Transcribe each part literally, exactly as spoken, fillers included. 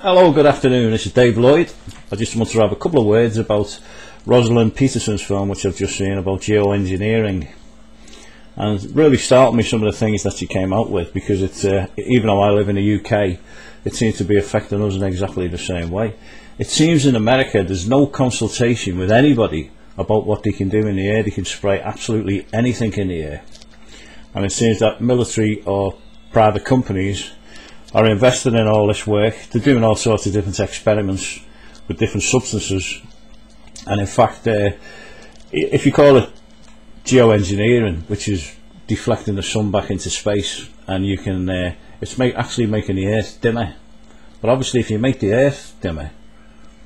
Hello, good afternoon, this is Dave Lloyd. I just want to have a couple of words about Rosalind Peterson's film which I've just seen about geoengineering, and it really startled me, some of the things that she came out with, because it's uh, even though I live in the U K, it seems to be affecting us in exactly the same way. It seems in America there's no consultation with anybody about what they can do in the air. They can spray absolutely anything in the air, and it seems that military or private companies are invested in all this work. They're doing all sorts of different experiments with different substances, and in fact uh, if you call it geoengineering, which is deflecting the sun back into space, and you can uh, it's make, actually making the earth dimmer. But obviously if you make the earth dimmer,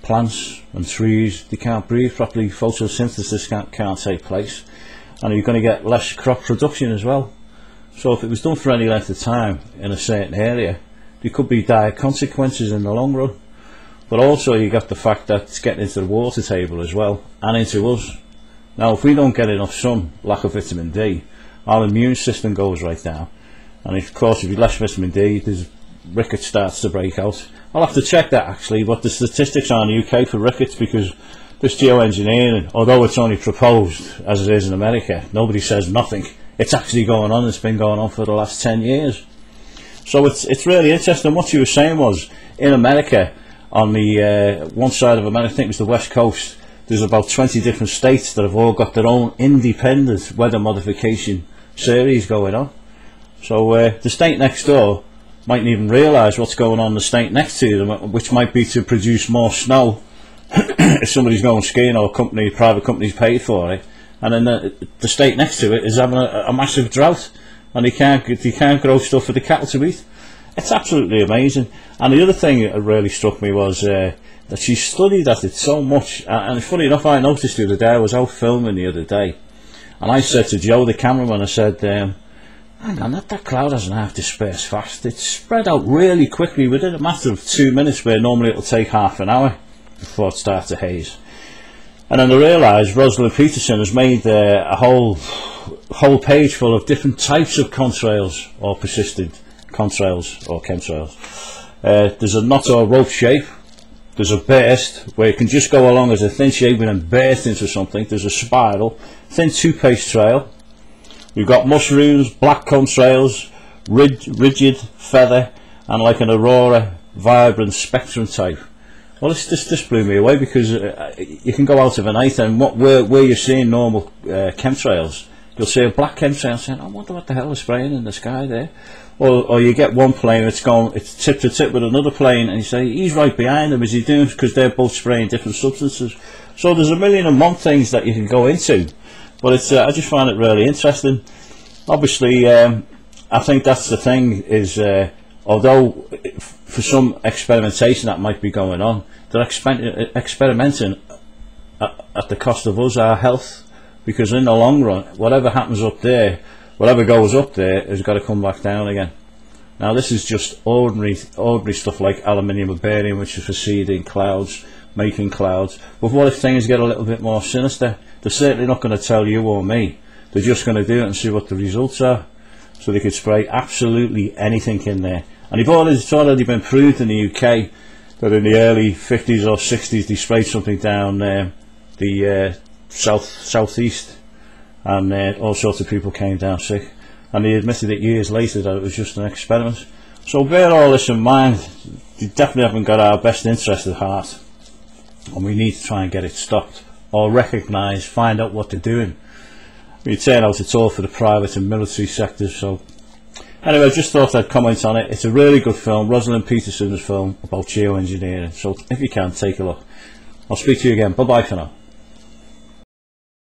plants and trees, they can't breathe properly, photosynthesis can't, can't take place, and you're going to get less crop production as well. So if it was done for any length of time in a certain area, there could be dire consequences in the long run. But also you got the fact that it's getting into the water table as well, and into us. Now if we don't get enough sun, lack of vitamin D, our immune system goes right down, and of course if you less vitamin D, there's rickets starts to break out. I'll have to check that actually, what the statistics are in the U K for rickets, because this geoengineering, although it's only proposed as it is in America, nobody says nothing, it's actually going on. It's been going on for the last ten years. So it's it's really interesting. What you were saying was, in America, on the uh, one side of America, I think it was the West Coast, there's about twenty different states that have all got their own independent weather modification series going on. So uh, the state next door mightn't even realise what's going on in the state next to them, which might be to produce more snow if somebody's going skiing, or company, private companies paid for it. And then the, the state next to it is having a, a massive drought, and they can't, they can't grow stuff for the cattle to eat. It's absolutely amazing. And the other thing that really struck me was uh, that she studied at it so much. And funny enough, I noticed the other day, I was out filming the other day, and I said to Joe, the cameraman, I said, um, hang on, that, that cloud hasn't half dispersed fast. It's spread out really quickly within a matter of two minutes, where normally it'll take half an hour before it starts to haze. And then I realised Rosalind Peterson has made uh, a whole whole page full of different types of contrails, or persistent contrails, or chemtrails. Uh, there's a knot or rope shape, there's a burst, where it can just go along as a thin shape and then burst into something. There's a spiral, thin toothpaste trail. We've got mushrooms, black contrails, rid rigid, feather, and like an aurora, vibrant spectrum type. Well, this, this, this blew me away, because uh, you can go out of a night, and what, where, where you're seeing normal uh, chemtrails, you'll see a black chemtrail saying, I wonder what the hell is spraying in the sky there. Or, or you get one plane, it's gone, it's tip to tip with another plane, and you say, he's right behind them, is he doing? Because they're both spraying different substances. So there's a million and one things that you can go into, but it's, uh, I just find it really interesting. Obviously, um, I think that's the thing, is uh, although for some experimentation that might be going on, they're exper experimenting at, at the cost of us, our health, because in the long run, whatever happens up there, whatever goes up there has got to come back down again. Now this is just ordinary ordinary stuff like aluminium and barium, which is for seeding clouds, making clouds. But what if things get a little bit more sinister? They're certainly not going to tell you or me, they're just going to do it and see what the results are. So they could spray absolutely anything in there. And it's already been proved in the U K that in the early fifties or sixties they sprayed something down um, the uh, south southeast, and uh, all sorts of people came down sick, and they admitted it years later that it was just an experiment. So bear all this in mind, they definitely haven't got our best interest at heart, and we need to try and get it stopped, or recognise, find out what they're doing. We turn out it's all for the private and military sectors. So anyway, I just thought I'd comment on it. It's a really good film, Rosalind Peterson's film about geoengineering, so if you can, take a look. I'll speak to you again. Bye bye for now.